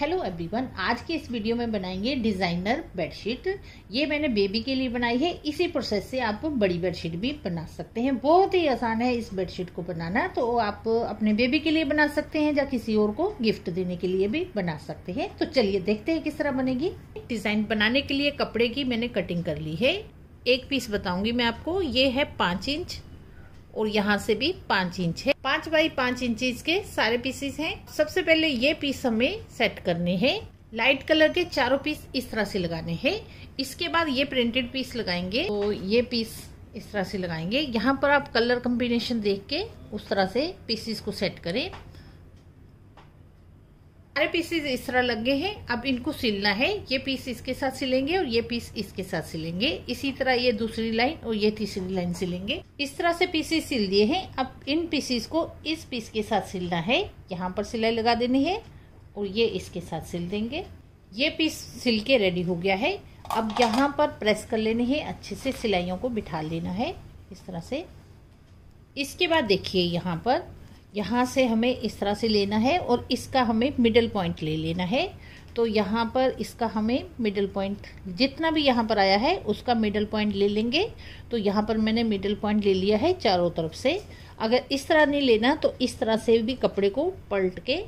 Hello everyone, आज के इस वीडियो में बनाएंगे डिज़ाइनर बेडशीट। ये मैंने बेबी के लिए बनाई है। इसी प्रोसेस से आप बड़ी बेडशीट भी बना सकते हैं। बहुत ही आसान है इस बेडशीट को बनाना। तो आप अपने बेबी के लिए बना सकते हैं या किसी और को गिफ्ट देने के लिए भी बना सकते हैं। तो चलिए देखते हैं किस तरह बनेगी। डिज़ाइन बनाने के लिए कपड़े की मैंने कटिंग कर ली है। एक पीस बताऊँगी मैं आपको। ये है 5 इंच और यहाँ से भी 5 इंच है। 5 बाई 5 इंच इसके सारे पीसेस हैं। सबसे पहले ये पीस हमें सेट करने हैं। लाइट कलर के चारों पीस इस तरह से लगाने हैं। इसके बाद ये प्रिंटेड पीस लगाएंगे। तो ये पीस इस तरह से लगाएंगे। यहाँ पर आप कलर कॉम्बिनेशन देख के उस तरह से पीसेस को सेट करें। सारे पीसेस इस तरह लग गए हैं। अब इनको सिलना है। ये पीस इसके साथ सिलेंगे और ये पीस इसके साथ सिलेंगे। इसी तरह ये दूसरी लाइन और ये तीसरी लाइन सिलेंगे। इस तरह से पीसेस सिल दिए हैं। अब इन पीसेस को इस पीस के साथ सिलना है। यहाँ पर सिलाई लगा देनी है और ये इसके साथ सिल देंगे। ये पीस सिल के रेडी हो गया है। अब यहाँ पर प्रेस कर लेने है। अच्छे से सिलाइयों को बिठा लेना है इस तरह से। इसके बाद देखिए यहाँ पर, यहाँ से हमें इस तरह से लेना है और इसका हमें मिडल पॉइंट ले लेना है। तो यहाँ पर इसका हमें मिडल पॉइंट जितना भी यहाँ पर आया है उसका मिडल पॉइंट ले लेंगे। तो यहाँ पर मैंने मिडल पॉइंट ले लिया है चारों तरफ से। अगर इस तरह नहीं लेना तो इस तरह से भी कपड़े को पलट के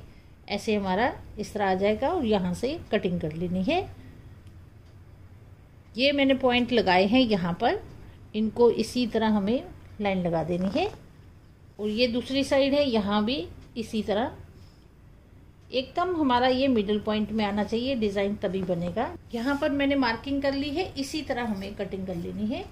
ऐसे हमारा इस तरह आ जाएगा और यहाँ से कटिंग कर लेनी है। ये मैंने पॉइंट लगाए हैं यहाँ पर। इनको इसी तरह हमें लाइन लगा देनी है और ये दूसरी साइड है। यहाँ भी इसी तरह एकदम हमारा ये मिडल पॉइंट में आना चाहिए। डिज़ाइन तभी बनेगा। यहाँ पर मैंने मार्किंग कर ली है। इसी तरह हमें कटिंग कर लेनी है।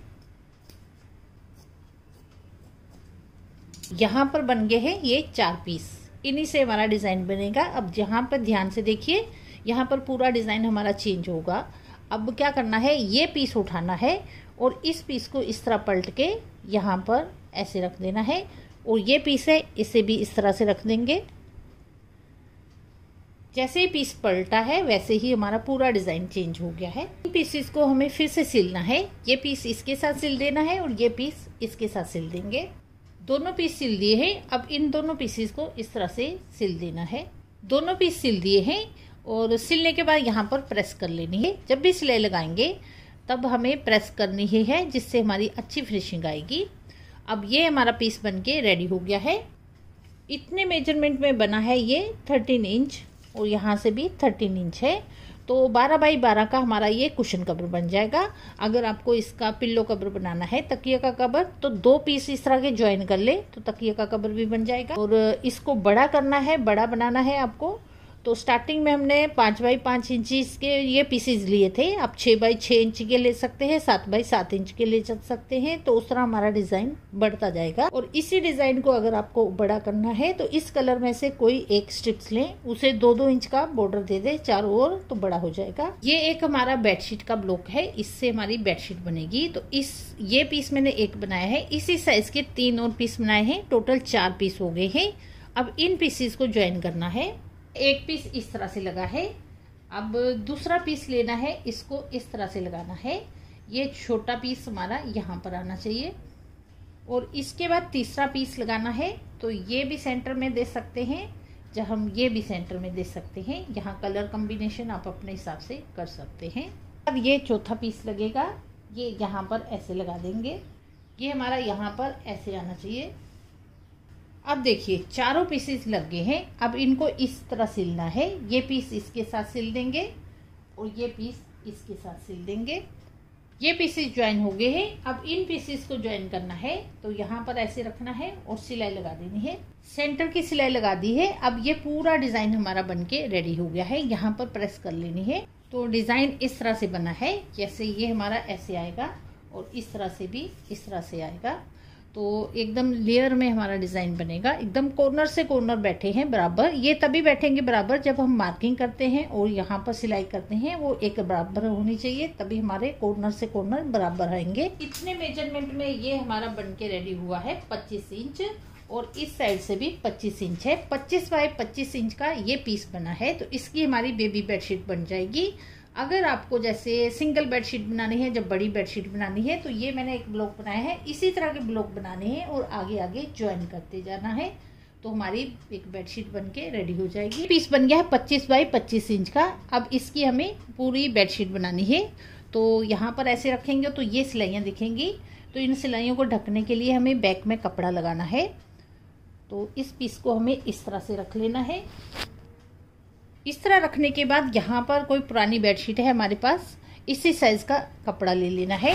यहाँ पर बन गए हैं ये 4 पीस। इन्हीं से हमारा डिज़ाइन बनेगा। अब यहाँ पर ध्यान से देखिए, यहाँ पर पूरा डिज़ाइन हमारा चेंज होगा। अब क्या करना है, ये पीस उठाना है और इस पीस को इस तरह पलट के यहाँ पर ऐसे रख देना है और ये पीस है इसे भी इस तरह से रख देंगे। जैसे ही पीस पलटा है वैसे ही हमारा पूरा डिज़ाइन चेंज हो गया है। इन पीसेस को हमें फिर से सिलना है। ये पीस इसके साथ सिल देना है और ये पीस इसके साथ सिल देंगे। दोनों पीस सिल दिए हैं। अब इन दोनों पीसेस को इस तरह से सिल देना है। दोनों पीस सिल दिए हैं और सिलने के बाद यहाँ पर प्रेस कर लेनी है। जब भी सिलाई लगाएंगे तब हमें प्रेस करनी ही है, जिससे हमारी अच्छी फिनिशिंग आएगी। अब ये हमारा पीस बनके रेडी हो गया है। इतने मेजरमेंट में बना है ये 13 इंच और यहाँ से भी 13 इंच है। तो 12 बाई 12 का हमारा ये कुशन कवर बन जाएगा। अगर आपको इसका पिल्लो कवर बनाना है, तकिया का कवर, तो 2 पीस इस तरह के ज्वाइन कर ले तो तकिया का कवर भी बन जाएगा। और इसको बड़ा करना है, बड़ा बनाना है आपको, तो स्टार्टिंग में हमने 5 बाई 5 इंच के ये पीसेस लिए थे। आप 6 बाई 6 इंच के ले सकते हैं, 7 बाई 7 इंच के ले सकते हैं। तो उस तरह हमारा डिज़ाइन बढ़ता जाएगा। और इसी डिज़ाइन को अगर आपको बड़ा करना है तो इस कलर में से कोई एक स्ट्रिप्स लें, उसे 2-2 इंच का बॉर्डर दे दें चारों ओर, तो बड़ा हो जाएगा। ये एक हमारा बेडशीट का ब्लॉक है, इससे हमारी बेडशीट बनेगी। तो इस ये पीस मैंने एक बनाया है। इसी साइज के 3 और पीस बनाए हैं। टोटल 4 पीस हो गए हैं। अब इन पीसेस को ज्वाइन करना है। एक पीस इस तरह से लगा है। अब दूसरा पीस लेना है, इसको इस तरह से लगाना है। ये छोटा पीस हमारा यहाँ पर आना चाहिए और इसके बाद तीसरा पीस लगाना है। तो ये भी सेंटर में दे सकते हैं, जब हम ये भी सेंटर में दे सकते हैं। यहाँ कलर कॉम्बिनेशन आप अपने हिसाब से कर सकते हैं। अब ये चौथा पीस लगेगा। ये यहाँ पर ऐसे लगा देंगे। ये हमारा यहाँ पर ऐसे आना चाहिए। अब देखिए चारों पीसेस लग गए हैं। अब इनको इस तरह सिलना है। ये पीस इसके साथ सिल देंगे और ये पीस इसके साथ सिल देंगे। ये पीसेस ज्वाइन हो गए हैं। अब इन पीसेस को ज्वाइन करना है। तो यहाँ पर ऐसे रखना है और सिलाई लगा देनी है। सेंटर की सिलाई लगा दी है। अब ये पूरा डिज़ाइन हमारा बनके रेडी हो गया है। यहाँ पर प्रेस कर लेनी है। तो डिज़ाइन इस तरह से बना है। जैसे ये हमारा ऐसे आएगा और इस तरह से भी इस तरह से आएगा। तो एकदम लेयर में हमारा डिज़ाइन बनेगा। एकदम कॉर्नर से कॉर्नर बैठे हैं बराबर। ये तभी बैठेंगे बराबर जब हम मार्किंग करते हैं और यहाँ पर सिलाई करते हैं, वो एक बराबर होनी चाहिए। तभी हमारे कॉर्नर से कॉर्नर बराबर रहेंगे। इतने मेजरमेंट में ये हमारा बनके रेडी हुआ है 25 इंच और इस साइड से भी 25 इंच है। 25 बाय 25 इंच का ये पीस बना है। तो इसकी हमारी बेबी बेडशीट बन जाएगी। अगर आपको जैसे सिंगल बेडशीट बनानी है, जब बड़ी बेडशीट बनानी है, तो ये मैंने एक ब्लॉक बनाया है। इसी तरह के ब्लॉक बनाने हैं और आगे आगे ज्वाइन करते जाना है। तो हमारी एक बेडशीट बन के रेडी हो जाएगी। पीस बन गया है 25 बाई 25 इंच का। अब इसकी हमें पूरी बेडशीट बनानी है, तो यहाँ पर ऐसे रखेंगे तो ये सिलाइयाँ दिखेंगी। तो इन सिलाइयों को ढकने के लिए हमें बैक में कपड़ा लगाना है। तो इस पीस को हमें इस तरह से रख लेना है। इस तरह रखने के बाद यहाँ पर कोई पुरानी बेडशीट है हमारे पास, इसी साइज़ का कपड़ा ले लेना है।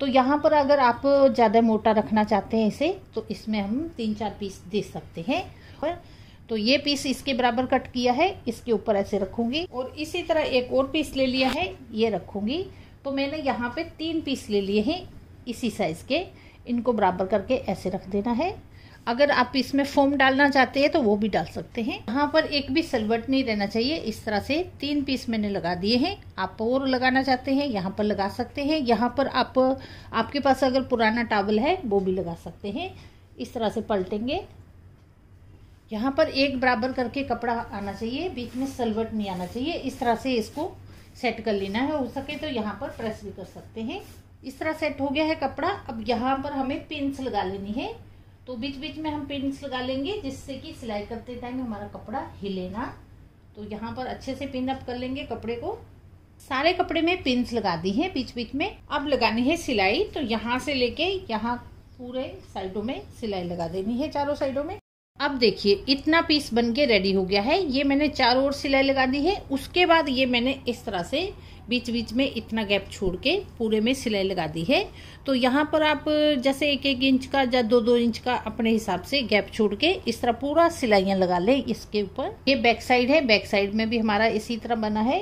तो यहाँ पर अगर आप ज़्यादा मोटा रखना चाहते हैं इसे, तो इसमें हम 3-4 पीस दे सकते हैं। और तो ये पीस इसके बराबर कट किया है, इसके ऊपर ऐसे रखूँगी और इसी तरह एक और पीस ले लिया है, ये रखूँगी। तो मैंने यहाँ पे 3 पीस ले लिए हैं इसी साइज़ के, इनको बराबर करके ऐसे रख देना है। अगर आप इसमें फोम डालना चाहते हैं तो वो भी डाल सकते हैं। यहाँ पर एक भी सलवट नहीं रहना चाहिए। इस तरह से 3 पीस मैंने लगा दिए हैं। आप और लगाना चाहते हैं यहाँ पर लगा सकते हैं। यहाँ पर आपके पास अगर पुराना टॉवल है वो भी लगा सकते हैं। इस तरह से पलटेंगे। यहाँ पर एक बराबर करके कपड़ा आना चाहिए, बीच में सलवट नहीं आना चाहिए। इस तरह से इसको सेट कर लेना है। हो सके तो यहाँ पर प्रेस भी कर सकते हैं। इस तरह सेट हो गया है कपड़ा। अब यहाँ पर हमें पिन्स लगा लेनी है। तो बीच बीच में हम पिन्स लगा लेंगे, जिससे कि सिलाई करते टाइम हमारा कपड़ा हिले ना। तो यहाँ पर अच्छे से पिन अप कर लेंगे कपड़े को। सारे कपड़े में पिन्स लगा दी हैं बीच बीच में। अब लगानी है सिलाई। तो यहाँ से लेके यहाँ पूरे साइडों में सिलाई लगा देनी है, चारों साइडों में। अब देखिए इतना पीस बन के रेडी हो गया है। ये मैंने चारों ओर सिलाई लगा दी है। उसके बाद ये मैंने इस तरह से बीच बीच में इतना गैप छोड़ के पूरे में सिलाई लगा दी है। तो यहाँ पर आप जैसे 1-1 इंच का या 2-2 इंच का अपने हिसाब से गैप छोड़ के इस तरह पूरा सिलाइयाँ लगा लें इसके ऊपर। ये बैक साइड है, बैक साइड में भी हमारा इसी तरह बना है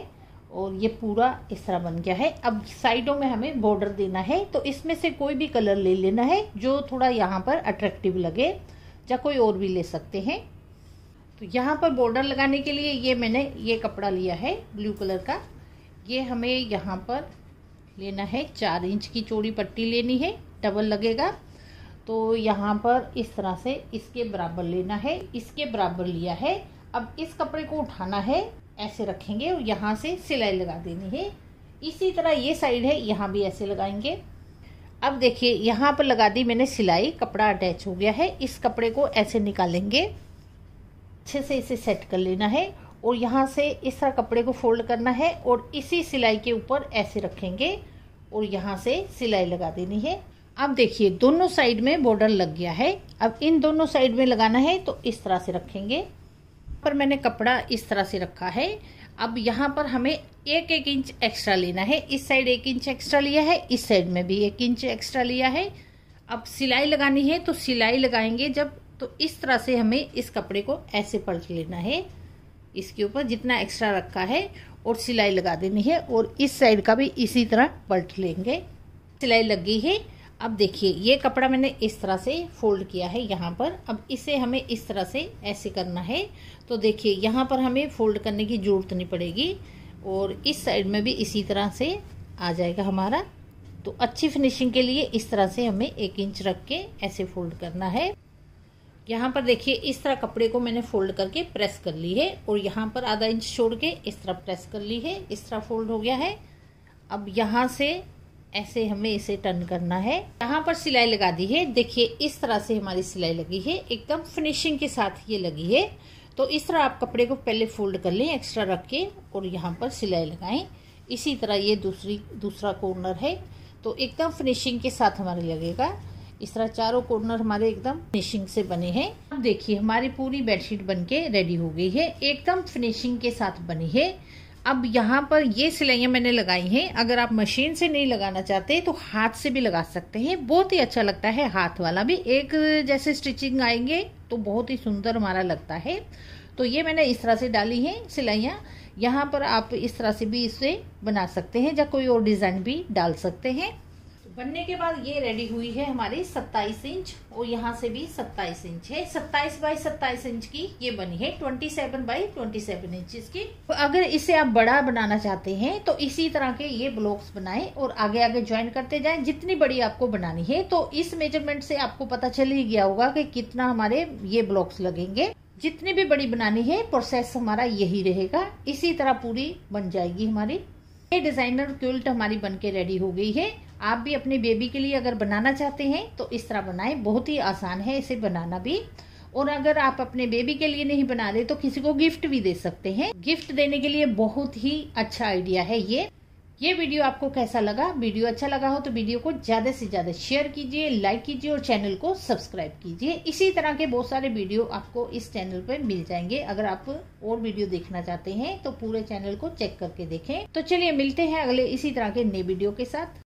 और ये पूरा इस तरह बन गया है। अब साइडों में हमें बॉर्डर देना है, तो इसमें से कोई भी कलर ले लेना है जो थोड़ा यहाँ पर अट्रैक्टिव लगे, या कोई और भी ले सकते हैं। तो यहाँ पर बॉर्डर लगाने के लिए ये मैंने ये कपड़ा लिया है ब्लू कलर का। ये हमें यहाँ पर लेना है, 4 इंच की चौड़ी पट्टी लेनी है, डबल लगेगा। तो यहाँ पर इस तरह से इसके बराबर लेना है, इसके बराबर लिया है। अब इस कपड़े को उठाना है, ऐसे रखेंगे और यहाँ से सिलाई लगा देनी है। इसी तरह ये साइड है, यहाँ भी ऐसे लगाएंगे। अब देखिए यहाँ पर लगा दी मैंने सिलाई, कपड़ा अटैच हो गया है। इस कपड़े को ऐसे निकालेंगे, अच्छे से इसे सेट कर लेना है और यहाँ से इस तरह कपड़े को फोल्ड करना है और इसी सिलाई के ऊपर ऐसे रखेंगे और यहाँ से सिलाई लगा देनी है। अब देखिए दोनों साइड में बॉर्डर लग गया है। अब इन दोनों साइड में लगाना है, तो इस तरह से रखेंगे। पर मैंने कपड़ा इस तरह से रखा है। अब यहाँ पर हमें 1-1 इंच एक्स्ट्रा लेना है। इस साइड 1 इंच एक्स्ट्रा लिया है, इस साइड में भी 1 इंच एक्स्ट्रा लिया है। अब सिलाई लगानी है, तो सिलाई लगाएंगे जब, तो इस तरह से हमें इस कपड़े को ऐसे पलट लेना है, इसके ऊपर जितना एक्स्ट्रा रखा है, और सिलाई लगा देनी है और इस साइड का भी इसी तरह पलट लेंगे। सिलाई लग गई है। अब देखिए ये कपड़ा मैंने इस तरह से फोल्ड किया है यहाँ पर। अब इसे हमें इस तरह से ऐसे करना है। तो देखिए यहाँ पर हमें फोल्ड करने की ज़रूरत नहीं पड़ेगी और इस साइड में भी इसी तरह से आ जाएगा हमारा। तो अच्छी फिनिशिंग के लिए इस तरह से हमें 1 इंच रख के ऐसे फोल्ड करना है। यहाँ पर देखिए इस तरह कपड़े को मैंने फोल्ड करके प्रेस कर ली है और यहाँ पर आधा इंच छोड़ के इस तरह प्रेस कर ली है। इस तरह फोल्ड हो गया है। अब यहाँ से ऐसे हमें इसे टर्न करना है। यहाँ पर सिलाई लगा दी है। देखिए इस तरह से हमारी सिलाई लगी है, एकदम फिनिशिंग के साथ ये लगी है। तो इस तरह आप कपड़े को पहले फोल्ड कर लें एक्स्ट्रा रख के और यहाँ पर सिलाई लगाएं। इसी तरह ये दूसरा कॉर्नर है, तो एकदम फिनिशिंग के साथ हमारे लगेगा। इस तरह चारों कॉर्नर हमारे एकदम फिनिशिंग से बने हैं। अब देखिए हमारी पूरी बेडशीट बनके रेडी हो गई है, एकदम फिनिशिंग के साथ बनी है। अब यहाँ पर ये सिलाइयाँ मैंने लगाई हैं। अगर आप मशीन से नहीं लगाना चाहते तो हाथ से भी लगा सकते हैं, बहुत ही अच्छा लगता है। हाथ वाला भी एक जैसे स्टिचिंग आएंगे तो बहुत ही सुंदर हमारा लगता है। तो ये मैंने इस तरह से डाली है सिलाइयाँ। यहाँ पर आप इस तरह से भी इसे बना सकते हैं या कोई और डिज़ाइन भी डाल सकते हैं। बनने के बाद ये रेडी हुई है हमारी 27 इंच और यहाँ से भी 27 इंच है। 27 बाई 27 इंच की ये बनी है, 27 बाई 27 इंच की। तो अगर इसे आप बड़ा बनाना चाहते हैं तो इसी तरह के ये ब्लॉक्स बनाएं और आगे आगे ज्वाइन करते जाएं जितनी बड़ी आपको बनानी है। तो इस मेजरमेंट से आपको पता चल ही गया होगा कि कितना हमारे ये ब्लॉक्स लगेंगे। जितनी भी बड़ी बनानी है प्रोसेस हमारा यही रहेगा। इसी तरह पूरी बन जाएगी हमारी ये डिजाइनर क्विल्ट हमारी बनके रेडी हो गई है। आप भी अपने बेबी के लिए अगर बनाना चाहते हैं तो इस तरह बनाएं, बहुत ही आसान है इसे बनाना भी। और अगर आप अपने बेबी के लिए नहीं बना रहे तो किसी को गिफ्ट भी दे सकते हैं। गिफ्ट देने के लिए बहुत ही अच्छा आइडिया है ये वीडियो आपको कैसा लगा? वीडियो अच्छा लगा हो तो वीडियो को ज़्यादा से ज़्यादा शेयर कीजिए, लाइक कीजिए और चैनल को सब्सक्राइब कीजिए। इसी तरह के बहुत सारे वीडियो आपको इस चैनल पर मिल जाएंगे। अगर आप और वीडियो देखना चाहते हैं तो पूरे चैनल को चेक करके देखें। तो चलिए मिलते हैं अगले इसी तरह के नए वीडियो के साथ।